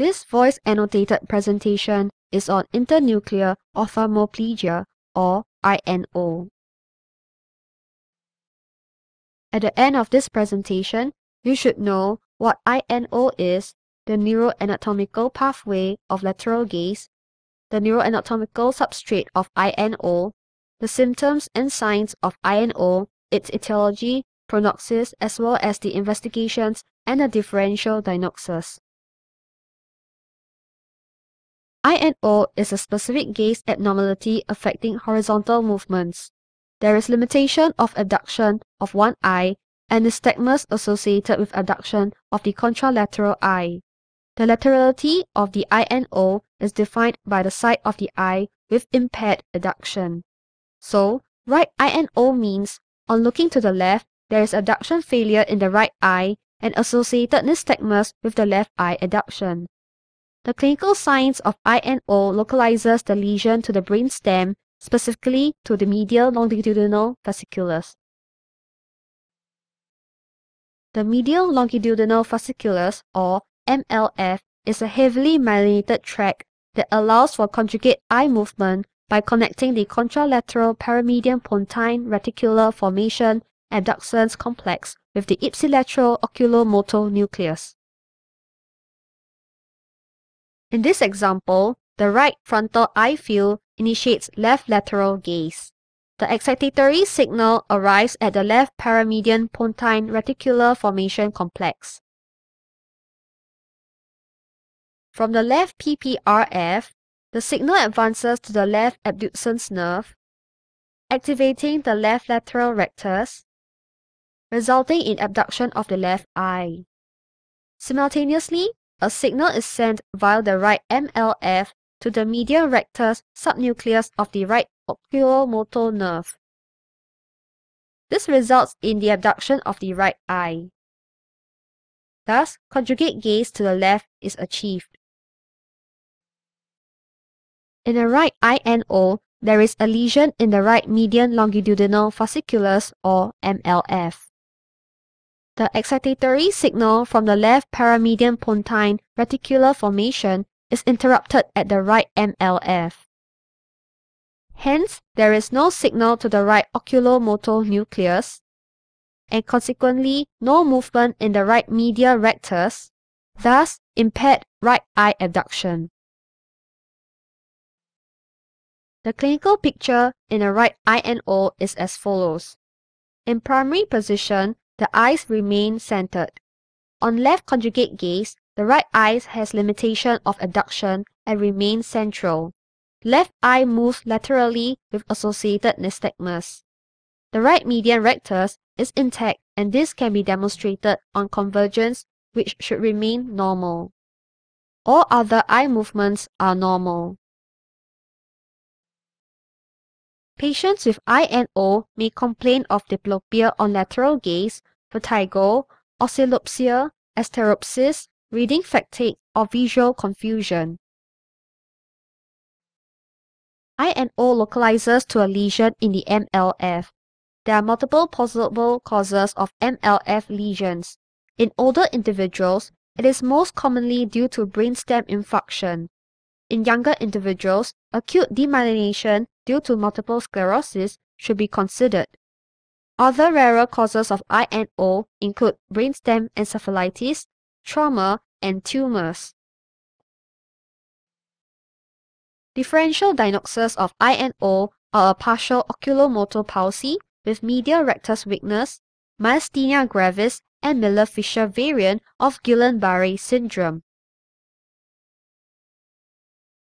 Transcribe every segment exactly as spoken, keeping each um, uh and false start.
This voice-annotated presentation is on internuclear ophthalmoplegia, or I N O. At the end of this presentation, you should know what I N O is, the neuroanatomical pathway of lateral gaze, the neuroanatomical substrate of I N O, the symptoms and signs of I N O, its etiology, prognosis, as well as the investigations and the differential diagnosis. I N O is a specific gaze abnormality affecting horizontal movements. There is limitation of abduction of one eye and nystagmus associated with abduction of the contralateral eye. The laterality of the I N O is defined by the side of the eye with impaired abduction. So, right I N O means, on looking to the left, there is abduction failure in the right eye and associated nystagmus with the left eye abduction. The clinical signs of I N O localizes the lesion to the brainstem, specifically to the medial longitudinal fasciculus. The medial longitudinal fasciculus, or M L F, is a heavily myelinated tract that allows for conjugate eye movement by connecting the contralateral paramedian pontine reticular formation abducens complex with the ipsilateral oculomotor nucleus. In this example, the right frontal eye field initiates left lateral gaze. The excitatory signal arrives at the left paramedian pontine reticular formation complex. From the left P P R F, the signal advances to the left abducens nerve, activating the left lateral rectus, resulting in abduction of the left eye. Simultaneously, a signal is sent via the right M L F to the medial rectus subnucleus of the right oculomotor nerve. This results in the abduction of the right eye. Thus, conjugate gaze to the left is achieved. In the right I N O, there is a lesion in the right median longitudinal fasciculus, or M L F. The excitatory signal from the left paramedian pontine reticular formation is interrupted at the right M L F. Hence, there is no signal to the right oculomotor nucleus, and consequently no movement in the right medial rectus, thus impaired right eye abduction. The clinical picture in the right I N O is as follows. In primary position, the eyes remain centered. On left conjugate gaze, the right eye has limitation of abduction and remains central. Left eye moves laterally with associated nystagmus. The right median rectus is intact, and this can be demonstrated on convergence, which should remain normal. All other eye movements are normal. Patients with I N O may complain of diplopia on lateral gaze, vertigo, oscillopsia, astereopsis, reading fatigue, or visual confusion. I N O localizes to a lesion in the M L F. There are multiple possible causes of M L F lesions. In older individuals, it is most commonly due to brainstem infarction. In younger individuals, acute demyelination due to multiple sclerosis should be considered. Other rarer causes of I N O include brainstem encephalitis, trauma, and tumors. Differential diagnoses of I N O are a partial oculomotor palsy with medial rectus weakness, myasthenia gravis, and Miller-Fisher variant of Guillain-Barré syndrome.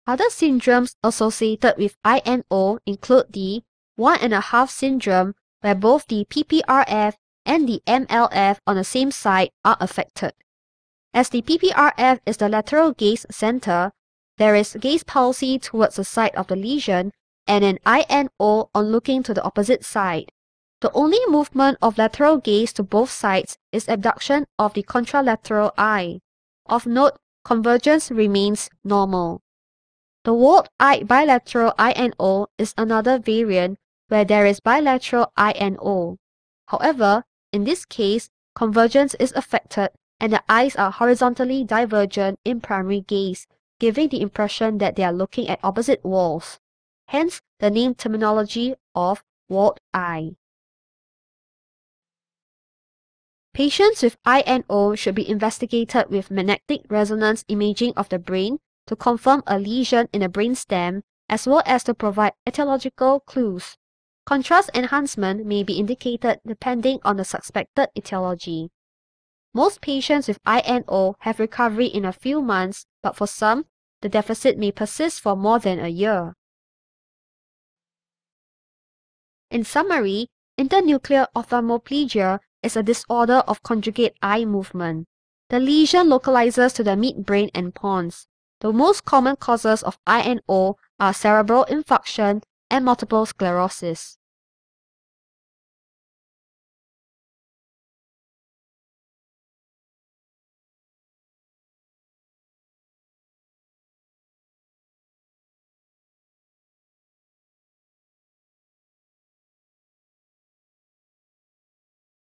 Other syndromes associated with I N O include the one and a half syndrome, where both the P P R F and the M L F on the same side are affected. As the P P R F is the lateral gaze center, there is gaze palsy towards the side of the lesion and an I N O on looking to the opposite side. The only movement of lateral gaze to both sides is abduction of the contralateral eye. Of note, convergence remains normal. The walled-eye bilateral I N O is another variant where there is bilateral I N O. However, in this case, convergence is affected and the eyes are horizontally divergent in primary gaze, giving the impression that they are looking at opposite walls. Hence the name terminology of walled eye. Patients with I N O should be investigated with magnetic resonance imaging of the brain to confirm a lesion in the brainstem, as well as to provide etiological clues. Contrast enhancement may be indicated depending on the suspected etiology. Most patients with I N O have recovery in a few months, but for some, the deficit may persist for more than a year. In summary, internuclear ophthalmoplegia is a disorder of conjugate eye movement. The lesion localizes to the midbrain and pons. The most common causes of I N O are cerebral infarction and multiple sclerosis.